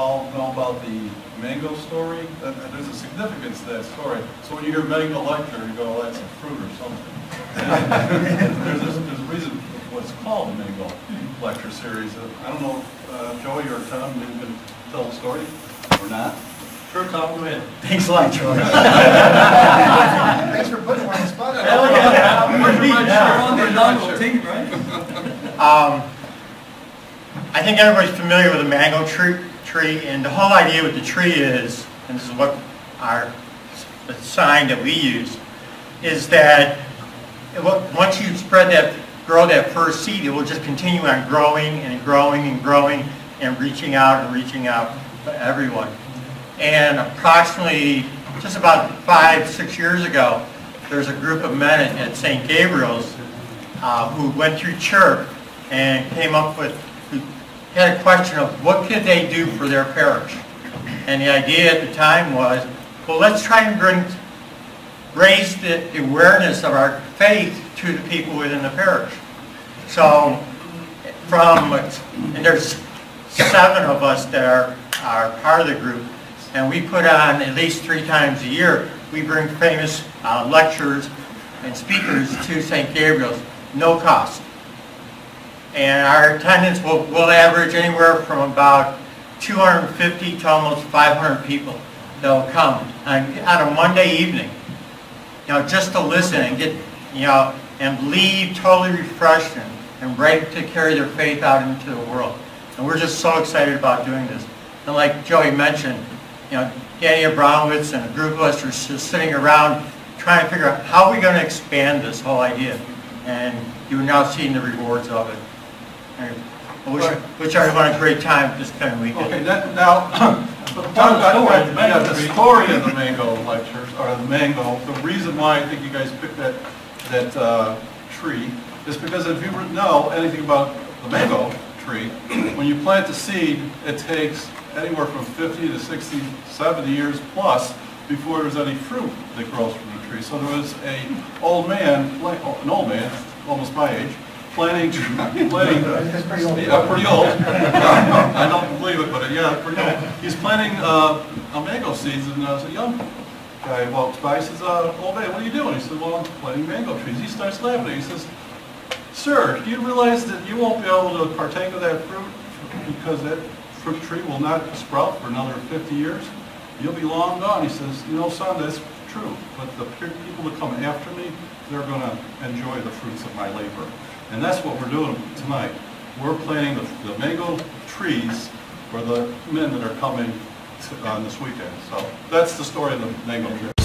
all know about the mango story. There's a significance to that story. So when you hear mango lecture, you go, oh, that's a fruit or something. there's a reason what's called the mango lecture series. I don't know if Joey or Tom, you can tell the story or not. Sure, Tom, go ahead. Thanks a lot, Joey. Thanks for putting me on the spot. I think everybody's familiar with the mango tree, and the whole idea with the tree is, and this is what our sign that we use, is that once you spread that, grow that first seed, it will just continue on growing and growing and growing and reaching out and reaching out to everyone. And approximately just about 5 or 6 years ago, there's a group of men at St. Gabriel's who went through CHIRP and came up with, had a question of what could they do for their parish. And the idea at the time was, well, let's try and raise the awareness of our faith to the people within the parish. So, and there's 7 of us that are part of the group, and we put on at least 3 times a year, we bring famous lecturers and speakers to St. Gabriel's, no cost. And our attendance will average anywhere from about 250 to almost 500 people that will come on a Monday evening, you know, just to listen and get, you know, and leave totally refreshed and ready to carry their faith out into the world. And we're just so excited about doing this. And like Joey mentioned, you know, Danny Abramowitz and a group of us are just sitting around trying to figure out how are we going to expand this whole idea. And you're now seeing the rewards of it. And I wish everyone a great time this coming weekend. Okay, now, the story of the mango lectures, or the mango, the reason why I think you guys picked that tree is because if you know anything about the mango tree, when you plant the seed, it takes anywhere from 50 to 60, 70 years plus before there's any fruit that grows from the tree. So there was an old man, almost my age, planting that's pretty old. Yeah, pretty old. I don't believe it, but yeah, pretty old. He's planting mango seeds, and I was a young guy walks by. He says, "Old man, what are you doing?" He said, "Well, I'm planting mango trees." He starts laughing. He says, "Sir, do you realize that you won't be able to partake of that fruit because that fruit tree will not sprout for another 50 years. You'll be long gone." He says, "You know, son, that's true, but the people that come after me, they're going to enjoy the fruits of my labor." And that's what we're doing tonight. We're planting the mango trees for the men that are coming on this weekend. So that's the story of the mango tree.